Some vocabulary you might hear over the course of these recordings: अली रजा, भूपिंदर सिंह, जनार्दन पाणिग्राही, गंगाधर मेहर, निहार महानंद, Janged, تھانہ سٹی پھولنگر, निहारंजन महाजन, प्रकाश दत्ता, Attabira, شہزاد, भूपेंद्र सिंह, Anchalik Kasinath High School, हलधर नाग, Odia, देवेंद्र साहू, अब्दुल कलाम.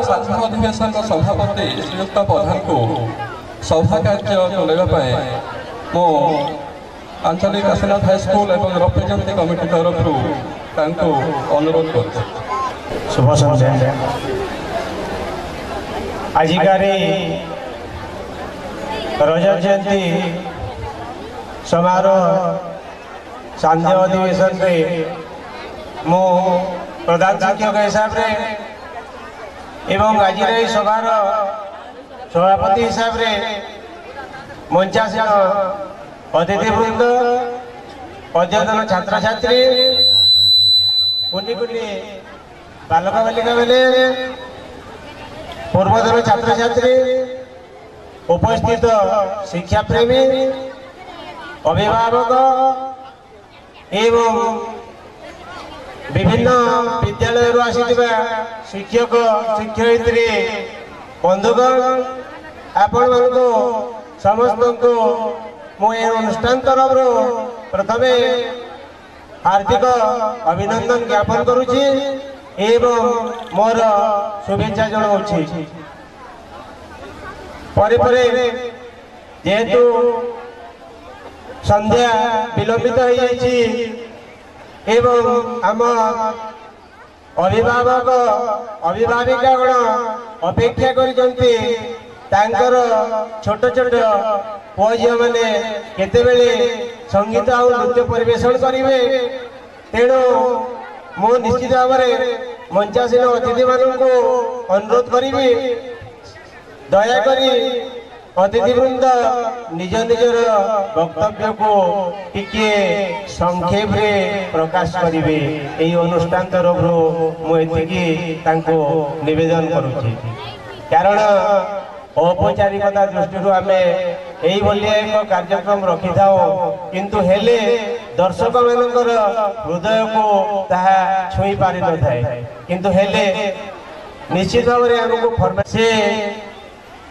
और साधारण अधिवेशन सभापति श्रीयुक्त प्रधान को सभा कार्य चलवाई मो आंचलिक काशीनाथ हाईस्कल और रिप्रेजेंटेटिव कमिटी तरफ अनुरोध करी रजत जयंती समारोह सांध्य अधिवेशन मो प्रधान शिक्षक हिसाब से एवं आज सभार सभापति हिसाब से मंचासीन अतिथिवृंद अद्यतन छात्र छात्री कुनि कुनि बालक बालिका मैंने पूर्वतन छात्र छात्री उपस्थित शिक्षा प्रेमी अभिभावक एवं विभिन्न विद्यालय आसीथिबा शिक्षक शिक्षयित्री बंधुगण आपण मानकु समस्तकु मो ए अनुष्ठान तरफ प्रथम हार्दिक अभिनंदन ज्ञापन करुछि एवं मोर शुभेच्छा जणाउछि। परे परे जेहेतु संध्या विलंबित हो जाइछि एवं आम अभिभावक अभिभाविका गण अपेक्षा करजंती तांकर छोट छोट पुआ झी मैंने केतेबेले संगीत आ नृत्य परिवेषण करेंगे। तेणु मु निश्चित भाव मंचासीन अतिथि मानक अनुरोध करी दयाकोरी अतिथिवृंद निज निजर वक्तव्य को टिके संक्षेप प्रकाश करेंगे। यही अनुष्ठान तरफ निवेदन करुँगी कारण औपचारिकता दृष्टि आम ये एक कार्यक्रम रखी था किंतु हेले दर्शक मानकर हृदय को ताहा छुई पारि न थाए किंतु हेले निश्चित भाव आमको फर्मेसी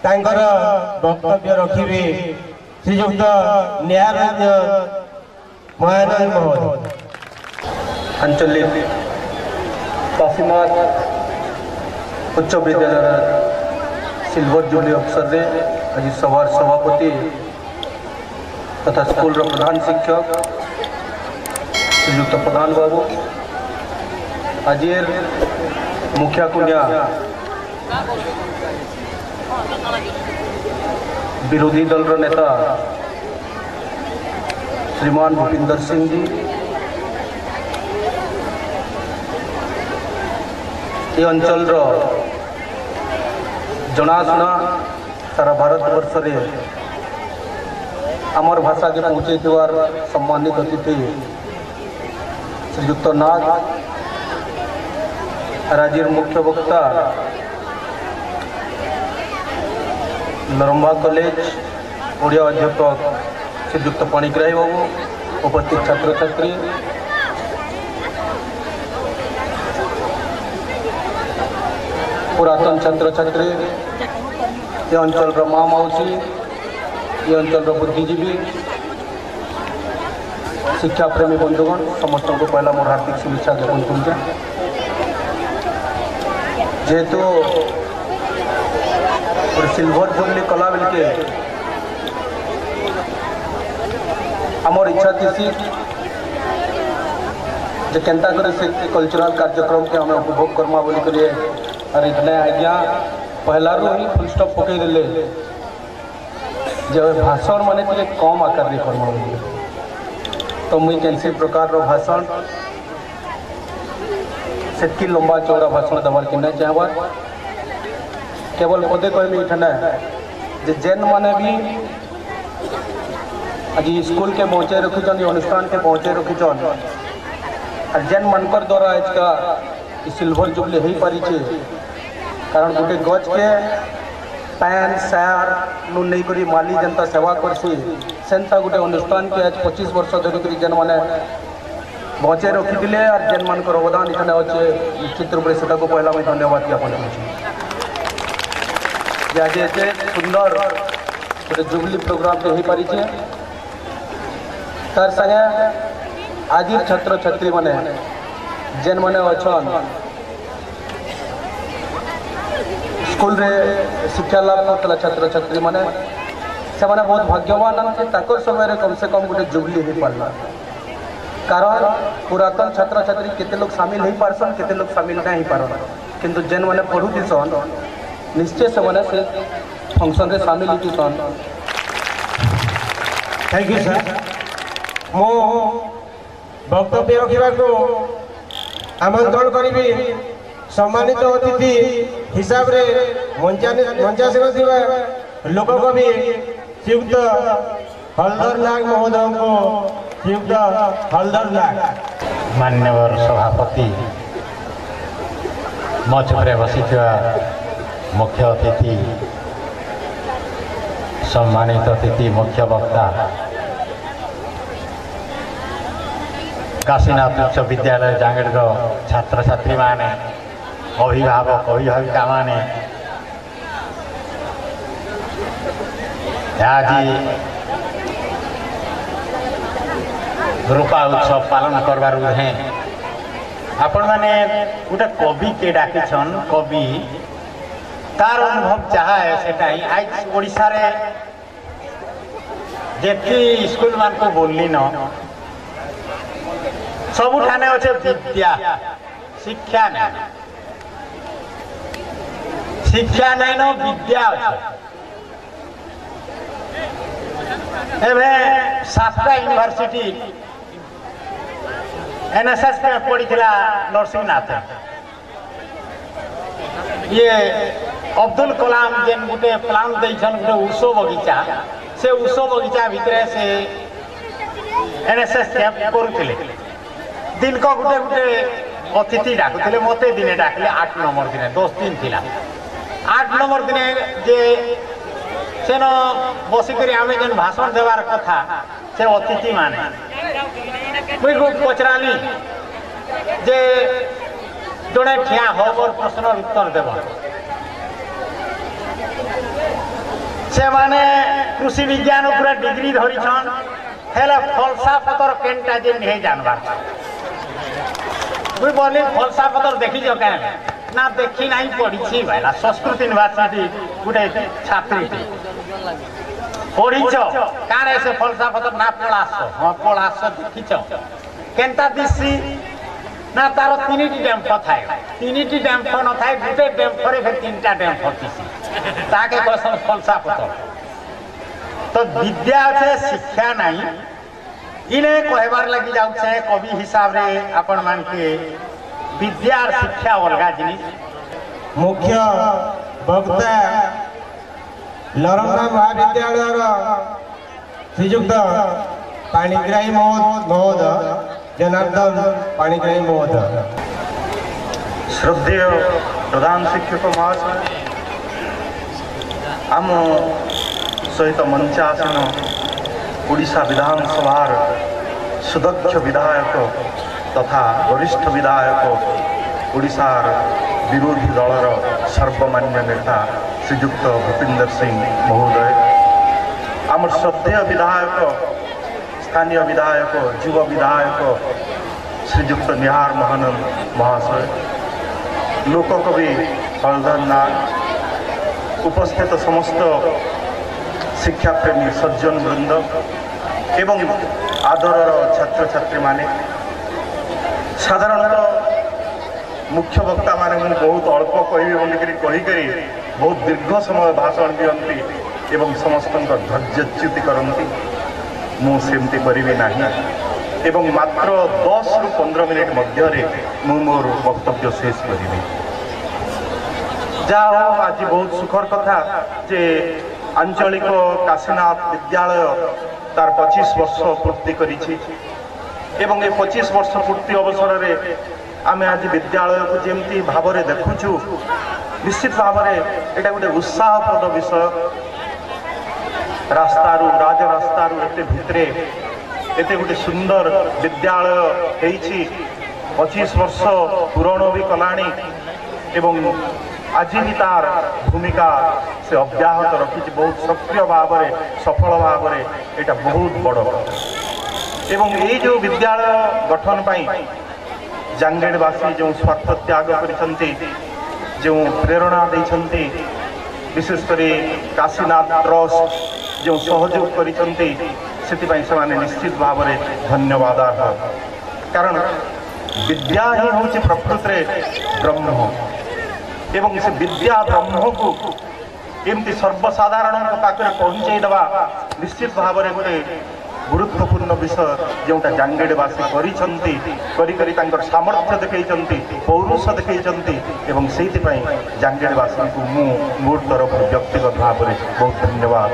वक्तव्य रखिए श्रीजुक्त महानंद महोदय। आंचलिक काशीनाथ उच्च विद्यालय सिल्वर जुबली अवसर में आज सभार सभापति तथा स्कूल प्रधान शिक्षक श्रीजुक्त प्रधान बाबू आज मुखिया कुनिया विरोधी दल नेता श्रीमान भूपिंदर सिंह जी ये अंचल जनाशुना सारा भारत वर्ष रे आमर भाषा के पहुँचे थवार सम्मानित अतिथि श्रीजुक्त नाग राज्य मुख्य वक्ता नरम्बा कॉलेज ओडिया अध्यापक श्रीजुक्त पाणिग्राही बाबू उपस्थित छात्र छात्री पुरातन छात्र छात्री ये अंचल माँ मौसी ये अंचल बुद्धिजीवी शिक्षा प्रेमी बंधुगण समस्त को पहला मोर हार्दिक शुभेच्छा ज्ञापन करूँ जेहेतु और सिल्वर जुबली कला बिल के आमर इच्छा थी जे के कल्चरल कार्यक्रम के हमें उपभोग करमा बोल करिए अरे इतने आज्ञा पहलारू ही फुल स्टॉप पकईदे जब भाषण मैंने टे कम आकार करमा तो मुई कैसे प्रकार भाषण से लंबा चौड़ा भाषण देवार के नहीं चाहबार केवल पदे कहमी इठना जे जेन माने भी आज स्कूल के पहुँचे रखिछन अनुष्ठान के पहुँचे रखिछन और जेन मानकर द्वारा आज का सिल्वर जुबली हो पारी कारण गोटे गच के पैन सार नु नहीं करी माली जनता सेवा करसी सेनता गोटे अनुष्ठान के आज 25 वर्ष धरिक जेन माने पहुँचे रखिले और जेन मानकर अवदान इठने अच्छे निश्चित रूप से पहला मैं धन्यवाद ज्ञापन कर आज एत सुंदर गोटे जुबली प्रोग्राम हो पारी तार संगे आज छात्र छात्री मैंने जेन मैंने अच्छा स्कूल रे शिक्षा लाभ करता छात्र छात्री मैंने से माने बहुत भाग्यवान ताकर समय कम से कम गोटे जुबली हो पार्ला कारण पुरातन छात्र छात्री केते लोग सामिल हो पारसन केते लोग सामिल ना हो पारन किंतु जेन मैंने पढ़ुति सन निश्चय से मैंने से फंक्शन रे सामिल होती सन। Thank you sir. मो वक्तव्य रखा को आमंत्रण करी सम्मानित अतिथि हिसाब रे मंचासीन लोककवि श्रीयुक्त हलधर नाग महोदय को श्रीयुक्त हलधर नाग मान्यवर सभापति मंच पर बसी मुख्य अतिथि सम्मानित अतिथि मुख्य वक्ता काशीनाथ उच्च विद्यालय जांगेड़गांव छात्र छात्री माने अभिभावक अभिभाविका माने रूपा उत्सव पालन करबार उहे आपण माने गोटे कवि के डाकिछन कवि तार अनुभव चाहे सेटा ही आज ओडिशा रे जेति स्कूल मान को बोलली न सबुठाने अच्छे विद्या शिक्षा नहीं शिक्षा नहीं न विद्या शास्त्रा यूनिवर्सिटी एनएसएस में पढ़ी था नरसिंहनाथ ये अब्दुल कलाम जेन गोटे प्लांट दे उषो बगीचा से उषो बगीचा भितर से एनएसएस कैंप कर दिनक गोटे गोटे अतिथि डाकुले मत दिने डाकिले 8 नंबर दिन 10 दिन थिला 8 नंबर दिन जे सेन बसिक आम जेन भाषण देवार कथा से अतिथि माने मुझे पचराली जे जोड़े ठिया हम और प्रश्न उत्तर देव से माने कृषि विज्ञान पूरा डिग्री धरीछन हेला फलसाफतर केनटा जे नहीं जानबार मुझे बोली फलसाफतर देखी क्या ना देखी ना पढ़ी भाला संस्कृत यूनिवर्सिटी गोटे छात्री पढ़ी क्या से फलसाफतर ना पलास हाँ पलास देखी केनता दिशी ना तार 3टी डेम्फ थाए 3टी डेम्फ न थाए गोटे डेम्फरे फिर 3टा डेम्फ दिशी ताके कहसन फलसाफतर तो विद्या अच्छे शिक्षा नहीं इन्हें कहबार लगी जाऊे कवि हिसाब रे अपन मान के विद्या और शिक्षा अलग जिन मुख्य वक्ता लरंगा महाविद्यालय श्रीजुक्त पाणिग्राही महोदय जनार्दन पाणिग्राही महोदय श्रद्धेय प्रधान शिक्षक महाशय आम सहित मंचासन ओडिशा विधानसभार सुदक्ष विधायक तथा वरिष्ठ विधायक ओडिशार विरोधी दलर सर्वमान्य नेता श्रीजुक्त भूपिंदर सिंह महोदय आम श्रद्धेय विधायक स्थानीय विधायक युवा विधायक श्रीजुक्त निहार महानंद महाशय लोककवि हलधर नाग उपस्थित समस्त शिक्षा प्रेमी सज्जन वृंद एवं आदरर छात्र छात्री माने साधारणतः मुख्य वक्ता माने बहुत अल्प कह बहुत दीर्घ समय भाषण दिखती एवं समस्त धैर्यच्युति करती मुझे करी ना एवं मात्र 10 रु 15 मिनिट मध्य मोर वक्तव्य शेष करी जाओ आज बहुत सुखर कथा जे आंचलिक काशीनाथ विद्यालय तार 25 वर्ष पूर्ति करी एवं 25 वर्ष पूर्ति अवसर रे आमे आज विद्यालय को जेमती भाव रे देखुछु निश्चित भाव रे एटा गोटे उत्साहप्रद विषय रास्तारू राजरास्तारू एते भितरे एते गोटे सुंदर विद्यालय होईछि 25 वर्ष पुराण भी कलाणी एवं आज भी तार भूमिका से अव्याहत रखी बहुत सक्रिय भाव में सफल भाव में यहाँ बहुत बड़ एवं ये जो विद्यालय गठन पर जांगेड़वासी जो स्वार्थ त्याग कर जो प्रेरणा देछन्ते विशेष करी काशीनाथ ट्रस्ट जो सहयोग करिसेंति निश्चित भाव में धन्यवाद अर्ह कारण विद्या ही हूँ प्रकृत ब्रह्म एवं से विद्या ब्रह्म को एमती सर्वसाधारण पाखे पहुँचेदेवा निश्चित भाव में गोटे गुरुत्वपूर्ण विषय जोटा जांगेड़वासी कर सामर्थ्य देखते पौरुष देखते से जांगेड़वासी को मो तरफ व्यक्तिगत भाव में बहुत धन्यवाद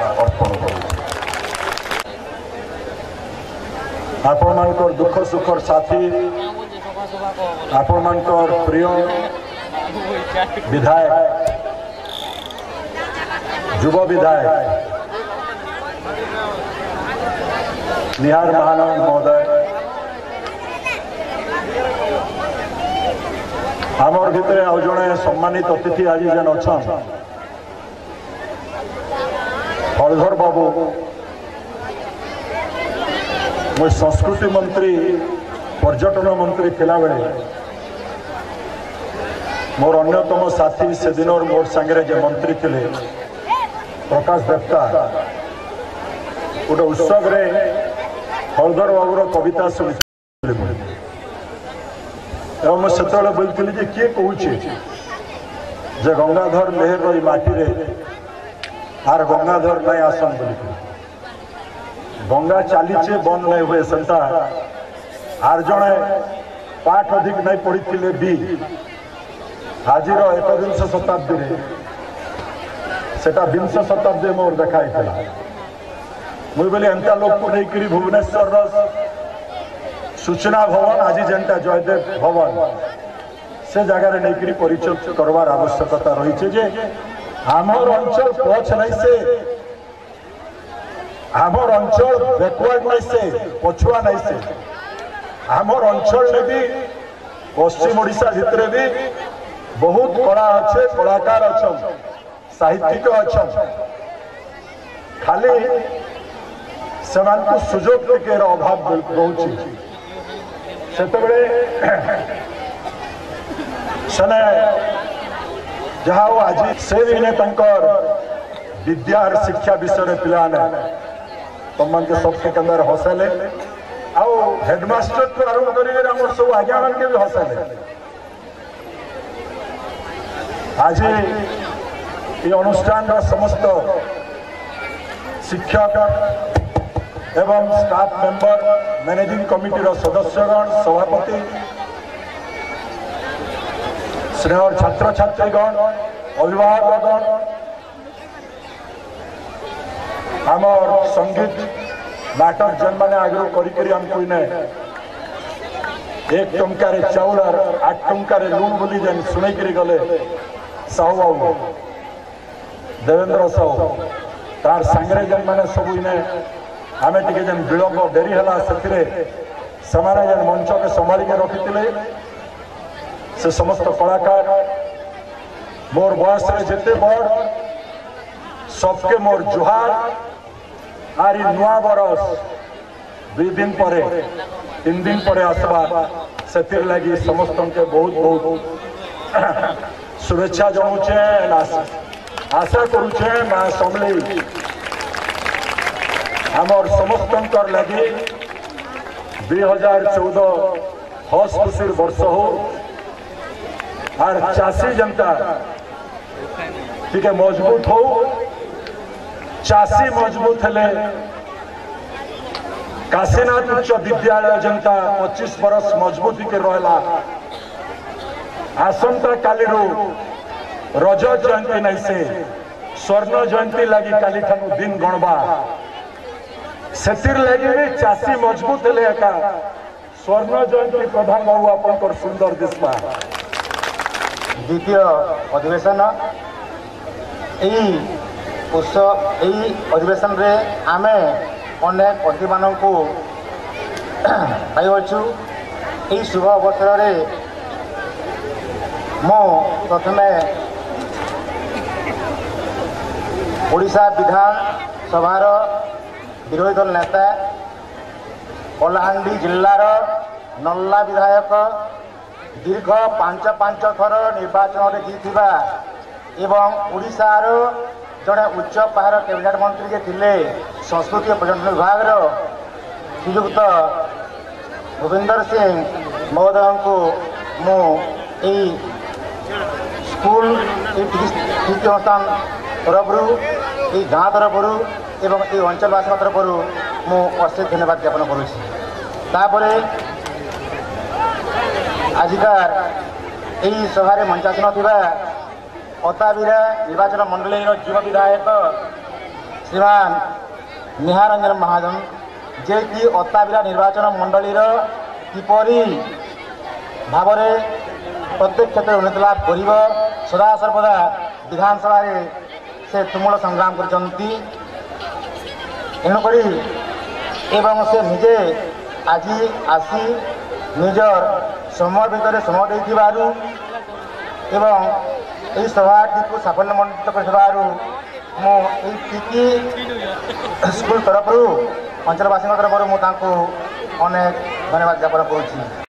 अर्पण कर दुख सुखर साथी आपण प्रिय विधायक युव विधायक निहार महानंद महोदय आम भितर आज जड़े सम्मानित अतिथि आज जेन अच्छा हलधर बाबू मो संस्कृति मंत्री पर्यटन मंत्री थिला बेले मोर अन्यतम साथी से दिन मोर सांगे जे मंत्री थिले प्रकाश दत्ता गोटे उत्सव हलधर बाबूर कविता शुणी से बोलती जे किए कहे जे गंगाधर मेहर रही माटी आर गंगाधर नहीं आसन बोली गंगा चालीचे बंद नहीं हुए सेंटा आर जड़े पाठ अधिक नहीं पढ़ी भी आज एकविंश शताब्दी सेटा विंश शताब्दी मोर देखाई मुझे बोले एंता लोग को नहीं करी भुवनेश्वर सूचना भवन आज जनता जयदेव भवन से जगार नहीं करी परिचय करवार आवश्यकता रही जे आमर अंचल पछ नहीं से आमर अंचल बैकवर्ड नहीं से पछुआ नहीं से आमर अंचल ने भी पश्चिम ओडिशा भितर भी बहुत कला अच्छे कलाकार अच्छा साहित्यिक अच्छा खाली को सुजोग के अभाव सने जहाँ आज से विद्या और शिक्षा विषय में पिलाने तुम सबके केन्द्र हसाले हेडमास्टर को आरंभ कर सब आज्ञा मान के भी हसाले आज ये अनुष्ठान समस्त शिक्षक एवं स्टाफ मेंबर मैनेजिंग कमिटीर सदस्यगण सभापति स्नेह छात्र छात्रीगण अभिभावकगण आम संगीत नाटक जन मैंने आग्रह करके 1 टंकार चाउल 8 टंकार लुण बोली जेन शुणी गले साहू बाबू देवेंद्र साहू तार सांगे जेन मैंने सब इने आमे टिके जन विलम्ब डेरी है से मंच के संभालिक रखी से समस्त कलाकार मोर बयस जिते बड़ सबके मोर जुहार आर नुआ बरस 2 दिन पर 3 दिन पर आसवा से लगी समस्त के बहुत बहुत शुभेच्छा जनाऊे आशा करुचे माँ समली आमर समस्त लगी 2014 हस खुशी वर्ष हो आर चाषी जनता टिके मजबूत हो चाषी मजबूत है काशीनाथ उच्च विद्यालय जनता 25 वर्ष मजबूती के रहा आसंता काली रजत जयंती नहीं से स्वर्ण जयंती लगी काली दिन गणवा सेतिर लगी भी चाषी मजबूत है एका स्वर्ण जयंती प्रधान बाबू आपंकर सुंदर दिशा द्वितीय अधिवेशन यही अधिवेशन रे आमे अनेक अतिथि मानक पाइछु यही शुभ अवसर रे मो प्रथमे ओडिशा विधान सभार विरोधी दल नेता कलाहांडी जिलार नल्ला विधायक दीर्घ पांच थर निर्वाचन जीता एवं ओडिशार जड़े उच्च पहाड़ कैबिनेट मंत्री जी थे संस्कृति और पर्यटन विभाग श्रीजुक्त भूपेंद्र सिंह महोदय को मु स्कूल संस्थान तरफ ये गाँ तरफ एवं ये अंचलवासी तरफ मुझे धन्यवाद ज्ञापन करुँचे। आजिकार यही सभा मंचासन थिबा अत्ताबिरा निर्वाचन मंडली युवा विधायक श्रीमान निहारंजन महाजन जे कि अत्ताबिरा निर्वाचन मंडली किपरि भाव प्रत्येक क्षेत्र में उन्नति लाभ कर सदा सर्वदा विधानसभा से तुमुल संग्राम करछंती एणुकरी एवं से निजे आज आसी निजर समय भितर समय देखू एवं यही सभाटी को साफल्यमंडित कर स्कूल तरफ अंचलवासी तरफ मुझे अनेक धन्यवाद ज्ञापन करुँची।